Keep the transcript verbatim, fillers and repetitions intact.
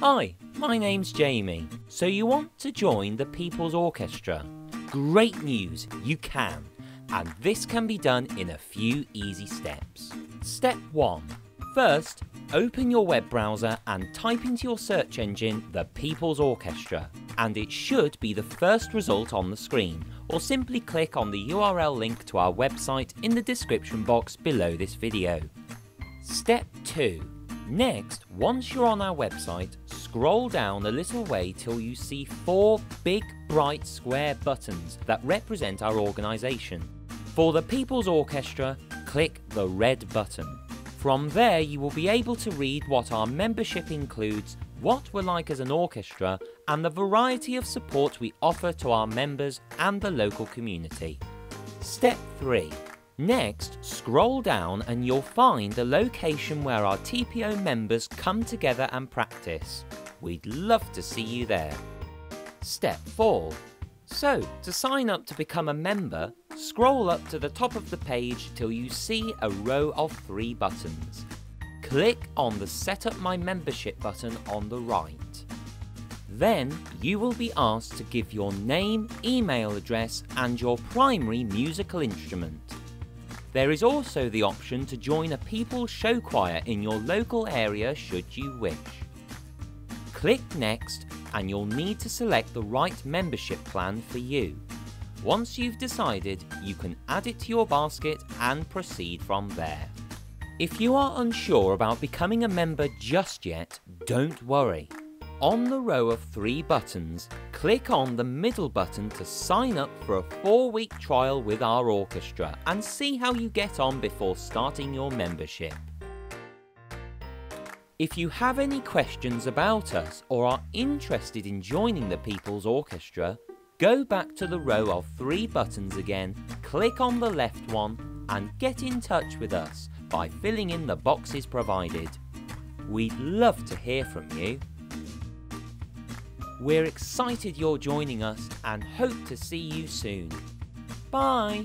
Hi, my name's Jamie. So you want to join the People's Orchestra? Great news, you can. And this can be done in a few easy steps. Step one. First, open your web browser and type into your search engine The People's Orchestra, and it should be the first result on the screen, or simply click on the U R L link to our website in the description box below this video. Step two. Next, once you're on our website, scroll down a little way till you see four big bright square buttons that represent our organisation. For the People's Orchestra, click the red button. From there you will be able to read what our membership includes, what we're like as an orchestra, and the variety of support we offer to our members and the local community. Step three. Next, scroll down and you'll find a location where our T P O members come together and practice. We'd love to see you there. Step four. So, to sign up to become a member, scroll up to the top of the page till you see a row of three buttons. Click on the Set Up My Membership button on the right. Then, you will be asked to give your name, email address, and your primary musical instrument. There is also the option to join a People's Show Choir in your local area should you wish. Click Next and you'll need to select the right membership plan for you. Once you've decided, you can add it to your basket and proceed from there. If you are unsure about becoming a member just yet, don't worry. On the row of three buttons, click on the middle button to sign up for a four-week trial with our orchestra and see how you get on before starting your membership. If you have any questions about us or are interested in joining the People's Orchestra, go back to the row of three buttons again, click on the left one and get in touch with us by filling in the boxes provided. We'd love to hear from you. We're excited you're joining us and hope to see you soon. Bye!